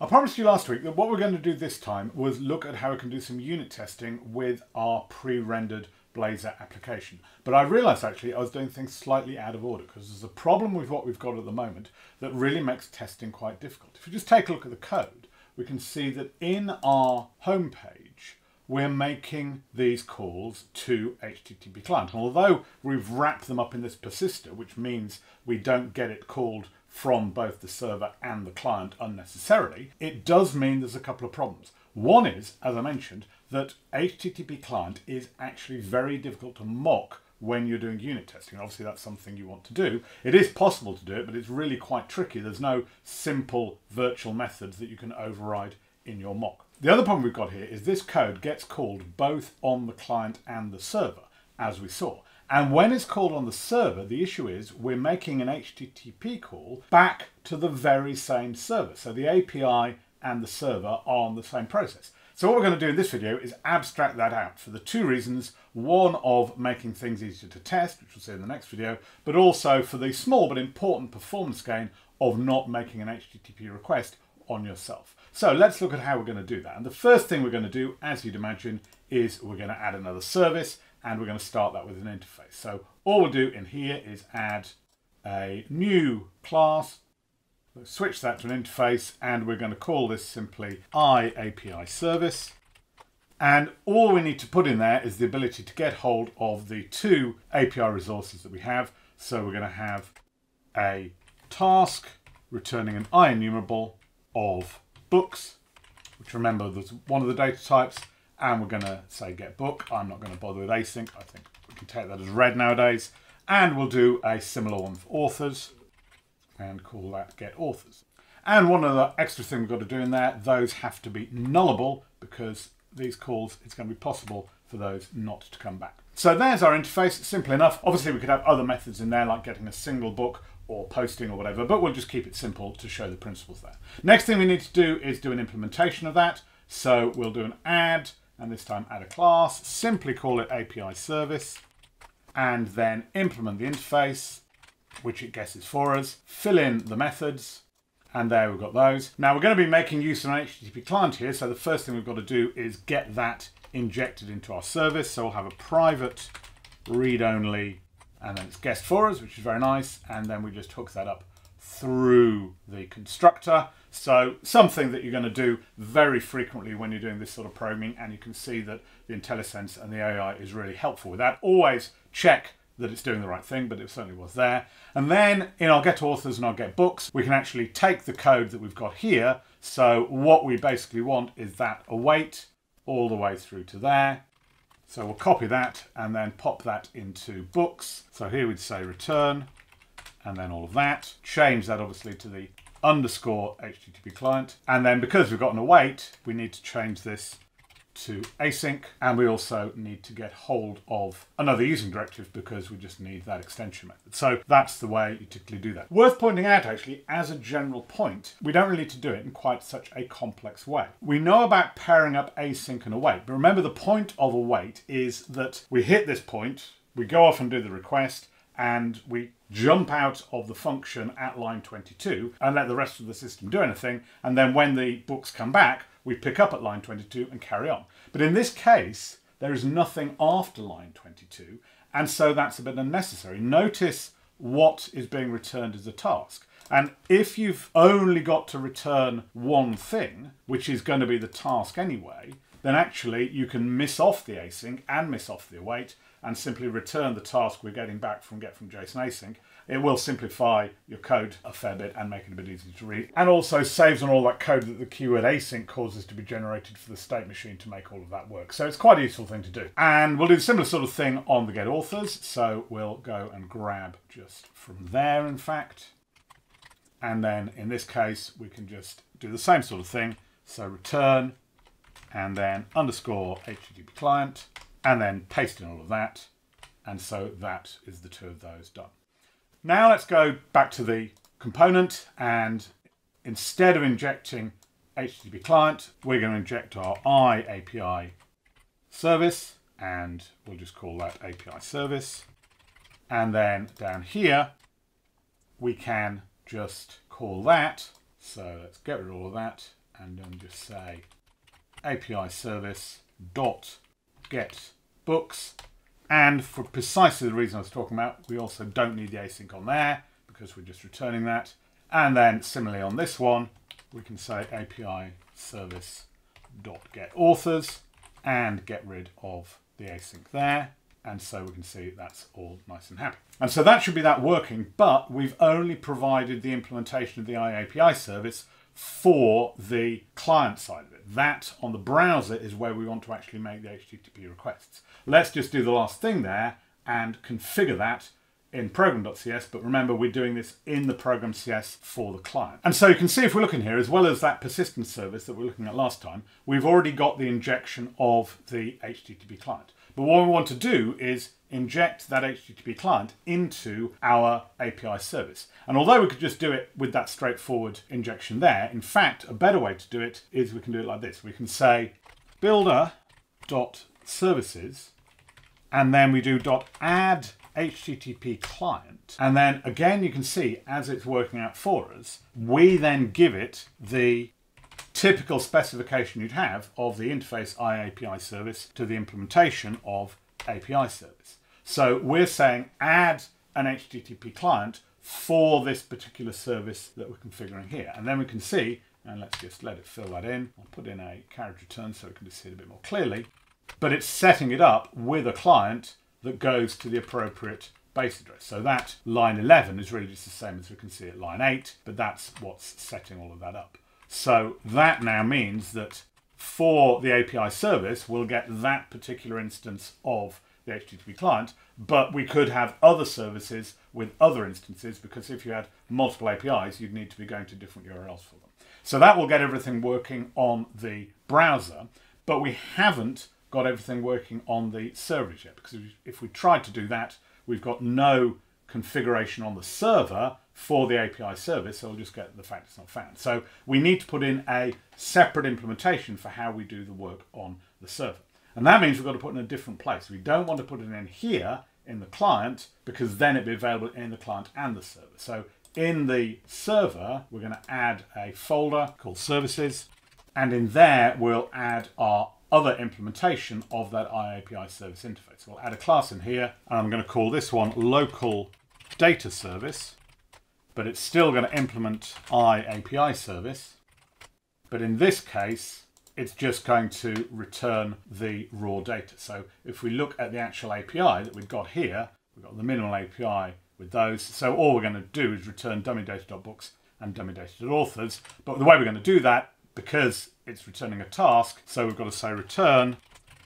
I promised you last week that what we're going to do this time was look at how we can do some unit testing with our pre-rendered Blazor application. But I realized actually I was doing things slightly out of order because there's a problem with what we've got at the moment that really makes testing quite difficult. If you just take a look at the code, we can see that in our home page, we're making these calls to HTTP client. And although we've wrapped them up in this persister, which means we don't get it called from both the server and the client unnecessarily, it does mean there's a couple of problems. One is, as I mentioned, that HTTP client is actually very difficult to mock when you're doing unit testing. Obviously, that's something you want to do. It is possible to do it, but it's really quite tricky. There's no simple virtual methods that you can override in your mock. The other problem we've got here is this code gets called both on the client and the server, as we saw. And when it's called on the server, the issue is we're making an HTTP call back to the very same server. So the API and the server are on the same process. So what we're going to do in this video is abstract that out for the two reasons, one of making things easier to test, which we'll see in the next video, but also for the small but important performance gain of not making an HTTP request on yourself. So let's look at how we're going to do that. And the first thing we're going to do, as you'd imagine, is we're going to add another service, and we're going to start that with an interface. So all we'll do in here is add a new class, we'll switch that to an interface, and we're going to call this simply IAPIService. And all we need to put in there is the ability to get hold of the two API resources that we have. So we're going to have a task returning an iEnumerable of books, which remember that's one of the data types. And we're going to say get book. I'm not going to bother with async. I think we can take that as read nowadays. And we'll do a similar one for authors and call that get authors. And one other extra thing we've got to do in there, those have to be nullable because these calls, it's going to be possible for those not to come back. So there's our interface, simple enough. Obviously we could have other methods in there like getting a single book or posting or whatever, but we'll just keep it simple to show the principles there. Next thing we need to do is do an implementation of that. So we'll do an add, and this time add a class, simply call it API service, and then implement the interface, which it guesses for us, fill in the methods, and there we've got those. Now we're going to be making use of an HTTP client here, so the first thing we've got to do is get that injected into our service. So we'll have a private read-only, and then it's guessed for us, which is very nice, and then we just hook that up through the constructor. So something that you're going to do very frequently when you're doing this sort of programming, and you can see that the IntelliSense and the AI is really helpful with that. Always check that it's doing the right thing, but it certainly was there. And then in our get authors and our get books, we can actually take the code that we've got here. So what we basically want is that await all the way through to there. So we'll copy that and then pop that into books. So here we'd say return and then all of that. Change that obviously to the underscore HTTP client. And then because we've got an await, we need to change this to async. And we also need to get hold of another using directive because we just need that extension method. So that's the way you typically do that. Worth pointing out actually, as a general point, we don't really need to do it in quite such a complex way. We know about pairing up async and await, but remember the point of await is that we hit this point, we go off and do the request, and we jump out of the function at line 22 and let the rest of the system do anything. And then when the books come back, we pick up at line 22 and carry on. But in this case, there is nothing after line 22. And so that's a bit unnecessary. Notice what is being returned as a task. And if you've only got to return one thing, which is going to be the task anyway, then actually you can miss off the async and miss off the await and simply return the task we're getting back from get.from.json async. It will simplify your code a fair bit and make it a bit easier to read, and also saves on all that code that the keyword async causes to be generated for the state machine to make all of that work. So it's quite a useful thing to do. And we'll do a similar sort of thing on the get authors. So we'll go and grab just from there, in fact. And then in this case, we can just do the same sort of thing. So return and then underscore HTTP client, and then paste in all of that. And so that is the two of those done. Now let's go back to the component, and instead of injecting HTTP client, we're going to inject our IAPI service, and we'll just call that API service. And then down here, we can just call that. So let's get rid of all of that and then just say API service dot get books. And for precisely the reason I was talking about, we also don't need the async on there because we're just returning that. And then similarly on this one, we can say API service dot get authors and get rid of the async there. And so we can see that's all nice and happy. And so that should be that working, but we've only provided the implementation of the IAPI service for the client side of it. That on the browser is where we want to actually make the HTTP requests. Let's just do the last thing there and configure that in Program.cs, but remember we're doing this in the Program.cs for the client. And so you can see if we look in here, as well as that persistence service that we were looking at last time, we've already got the injection of the HTTP client. But what we want to do is inject that HTTP client into our API service. And although we could just do it with that straightforward injection there, in fact, a better way to do it is we can do it like this. We can say builder.services, and then we do .add HTTP client. And then again, you can see as it's working out for us, we then give it the typical specification you'd have of the interface IAPI service to the implementation of API service. So we're saying add an HTTP client for this particular service that we're configuring here. And then we can see, and let's just let it fill that in. I'll put in a carriage return so we can just see it a bit more clearly. But it's setting it up with a client that goes to the appropriate base address. So that line 11 is really just the same as we can see at line 8, but that's what's setting all of that up. So that now means that for the API service, we'll get that particular instance of the HTTP client, but we could have other services with other instances, because if you had multiple APIs, you'd need to be going to different URLs for them. So that will get everything working on the browser, but we haven't got everything working on the server yet, because if we tried to do that, we've got no configuration on the server for the API service, so we'll just get the fact it's not found. So we need to put in a separate implementation for how we do the work on the server. And that means we've got to put it in a different place. We don't want to put it in here in the client, because then it'd be available in the client and the server. So in the server, we're going to add a folder called services, and in there we'll add our other implementation of that IAPI service interface. We'll add a class in here, and I'm going to call this one local data service, but it's still going to implement IAPI service. But in this case, it's just going to return the raw data. So if we look at the actual API that we've got here, we've got the minimal API with those. So all we're going to do is return dummy data.books and dummy data.authors. But the way we're going to do that, because it's returning a task, so we've got to say return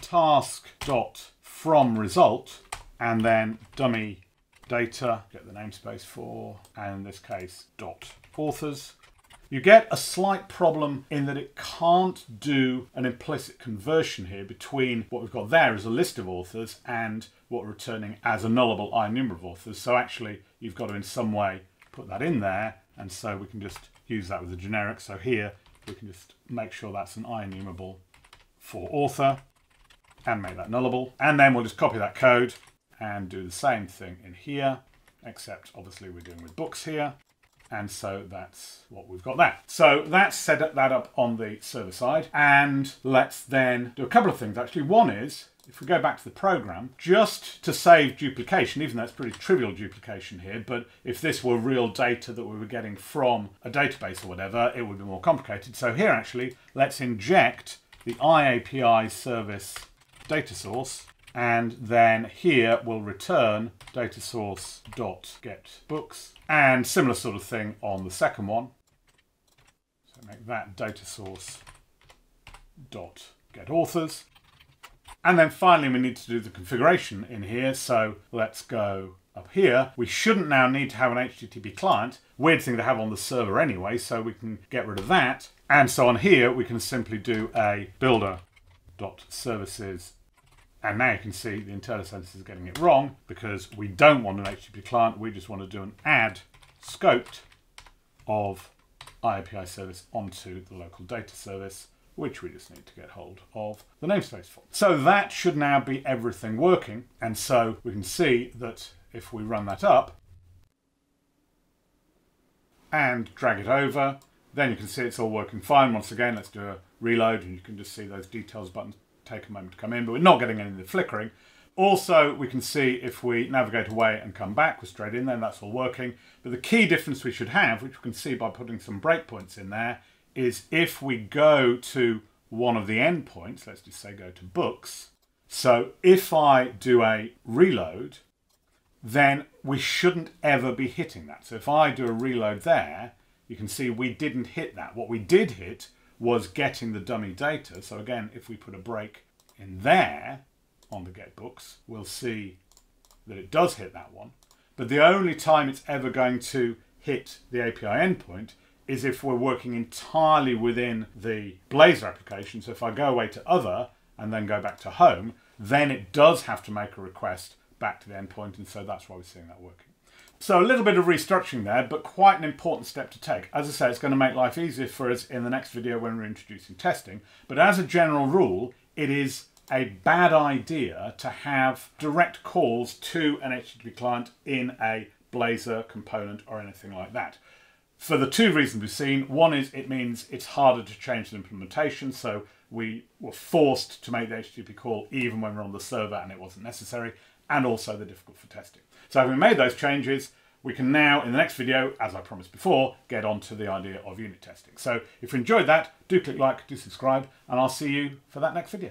Task.FromResult and then dummy data, get the namespace for, and in this case, .authors. You get a slight problem in that it can't do an implicit conversion here between what we've got there as a list of authors and what we're returning as a nullable IEnumerable authors. So actually, you've got to in some way put that in there, and so we can just use that with a generic. So here, we can just make sure that's an IEnumerable for author and make that nullable. And then we'll just copy that code and do the same thing in here, except obviously we're doing with books here. And so that's what we've got there. So that's set that up on the server side. And let's then do a couple of things actually. One is, if we go back to the program, just to save duplication, even though it's pretty trivial duplication here, but if this were real data that we were getting from a database or whatever, it would be more complicated. So here actually, let's inject the IAPI service data source, and then here we'll return data source.getBooks, and similar sort of thing on the second one. So make that data source.getAuthors. And then finally, we need to do the configuration in here. So let's go up here. We shouldn't now need to have an HTTP client. Weird thing to have on the server anyway, so we can get rid of that. And so on here, we can simply do a builder.services. And now you can see the IntelliSense is getting it wrong because we don't want an HTTP client. We just want to do an add scoped of IAPI service onto the local data service, which we just need to get hold of the namespace for. So that should now be everything working. And so we can see that if we run that up and drag it over, Then you can see it's all working fine. Once again, let's do a reload, and you can just see those details buttons take a moment to come in, but we're not getting any of the flickering. Also, we can see if we navigate away and come back, we're straight in there, and that's all working. But the key difference we should have, which we can see by putting some breakpoints in there, is if we go to one of the endpoints, let's just say go to books. So if I do a reload, then we shouldn't ever be hitting that. So if I do a reload there, you can see we didn't hit that. What we did hit was getting the dummy data. So again, if we put a break in there on the get books, we'll see that it does hit that one. But the only time it's ever going to hit the API endpoint is if we're working entirely within the Blazor application. So if I go away to other and then go back to home, then it does have to make a request back to the endpoint. And so that's why we're seeing that working. So a little bit of restructuring there, but quite an important step to take. As I say, it's going to make life easier for us in the next video when we're introducing testing. But as a general rule, it is a bad idea to have direct calls to an HTTP client in a Blazor component or anything like that. For the two reasons we've seen. One is it means it's harder to change the implementation, so we were forced to make the HTTP call even when we're on the server and it wasn't necessary, and also they're difficult for testing. So having made those changes, we can now, in the next video, as I promised before, get on to the idea of unit testing. So if you enjoyed that, do click like, do subscribe, and I'll see you for that next video.